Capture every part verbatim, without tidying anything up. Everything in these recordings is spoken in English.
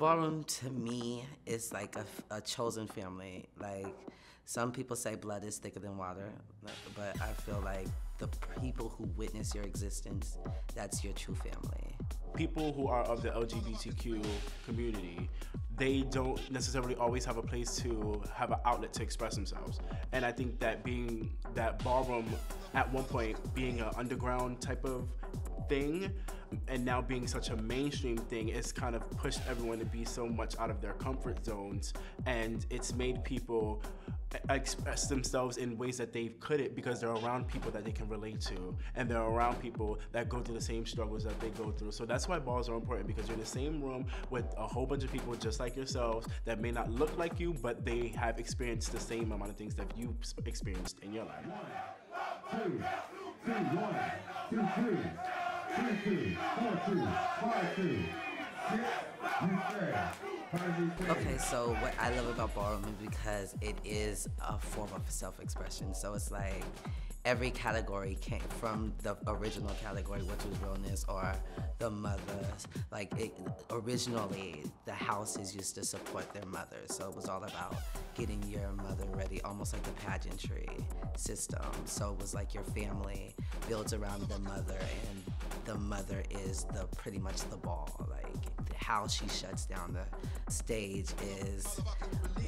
Ballroom to me is like a, a chosen family. Like some people say blood is thicker than water, but I feel like the people who witness your existence, that's your true family. People who are of the L G B T Q community, they don't necessarily always have a place to have an outlet to express themselves. And I think that being that ballroom, at one point being an underground type of thing, and now being such a mainstream thing, it's kind of pushed everyone to be so much out of their comfort zones, and it's made people express themselves in ways that they couldn't because they're around people that they can relate to, and they're around people that go through the same struggles that they go through. So that's why balls are important, because you're in the same room with a whole bunch of people just like yourselves that may not look like you, but they have experienced the same amount of things that you've experienced in your life. One, two, three, one, two, three. Three, two, four, two, five, two, six, you say. Okay, so what I love about ballroom is because it is a form of self-expression. So it's like every category came from the original category, which was realness or the mothers. Like it, originally, the houses used to support their mothers. So it was all about getting your mother ready, almost like the pageantry system. So it was like your family builds around the mother, and the mother is the pretty much the ball. Like how she shuts down the stage is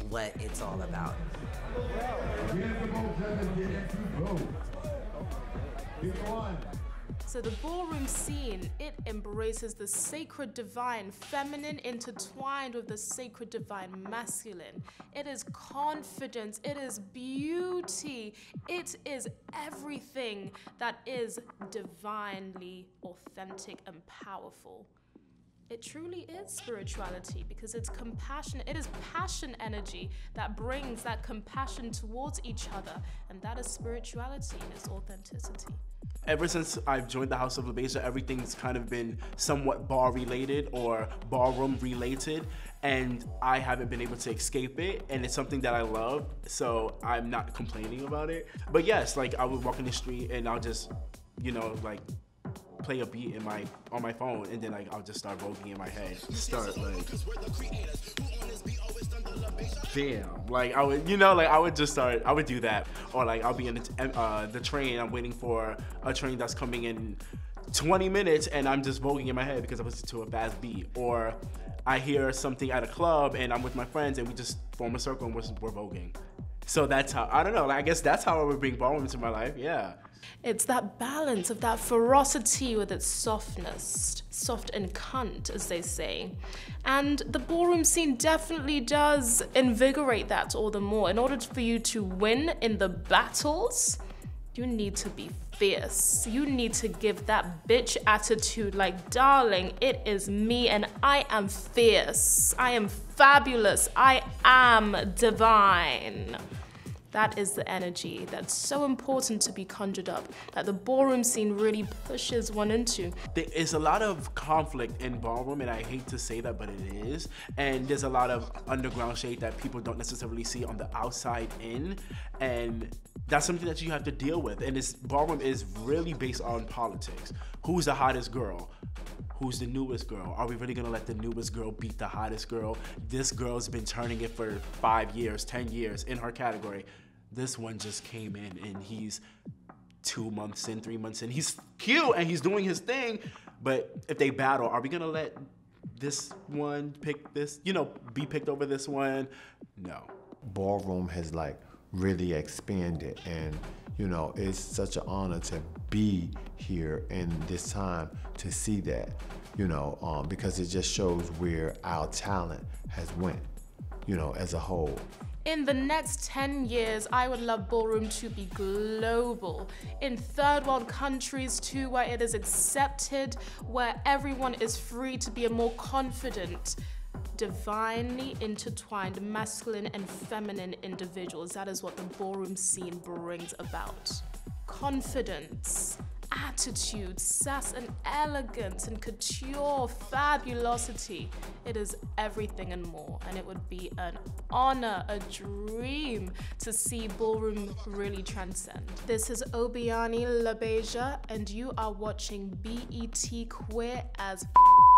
what it's all about. So the ballroom scene, it embraces the sacred divine feminine intertwined with the sacred divine masculine. It is confidence, it is beauty, it is everything that is divinely authentic and powerful. It truly is spirituality because it's compassion, it is passion energy that brings that compassion towards each other, and that is spirituality and its authenticity. Ever since I've joined the House of LaBeija, everything's kind of been somewhat bar-related or ballroom-related, and I haven't been able to escape it, and it's something that I love, so I'm not complaining about it. But yes, like I would walk in the street and I'll just, you know, like, play a beat in my on my phone, and then like I'll just start voguing in my head. Start like, damn, like I would, you know, like I would just start. I would do that, or like I'll be in the, uh, the train. I'm waiting for a train that's coming in twenty minutes, and I'm just voguing in my head because I was to a fast beat. Or I hear something at a club, and I'm with my friends, and we just form a circle and we're, we're voguing. So that's how, I don't know, like, I guess that's how I would bring ballroom into my life, yeah. It's that balance of that ferocity with its softness, soft and cunt, as they say. And the ballroom scene definitely does invigorate that all the more. In order for you to win in the battles, you need to be fierce. You need to give that bitch attitude like, darling, it is me and I am fierce. I am fabulous. I am divine. That is the energy that's so important to be conjured up, that the ballroom scene really pushes one into. There's a lot of conflict in ballroom, and I hate to say that, but it is. And there's a lot of underground shade that people don't necessarily see on the outside in, and that's something that you have to deal with. And this ballroom is really based on politics. Who's the hottest girl? Who's the newest girl? Are we really gonna let the newest girl beat the hottest girl? This girl's been turning it for five years, ten years in her category. This one just came in and he's two months in, three months in. He's cute and he's doing his thing, but if they battle, are we gonna let this one pick this, you know, be picked over this one? No. Ballroom has like really expanded, and you know, it's such an honor to be here in this time to see that, you know, um, because it just shows where our talent has went, you know, as a whole. In the next ten years, I would love ballroom to be global. In third world countries too, where it is accepted, where everyone is free to be a more confident, divinely intertwined masculine and feminine individuals. That is what the ballroom scene brings about. Confidence, attitude, sass and elegance and couture, fabulosity. It is everything and more, and it would be an honor, a dream to see ballroom really transcend. This is Obiani LaBeija, and you are watching B E T Queer as F.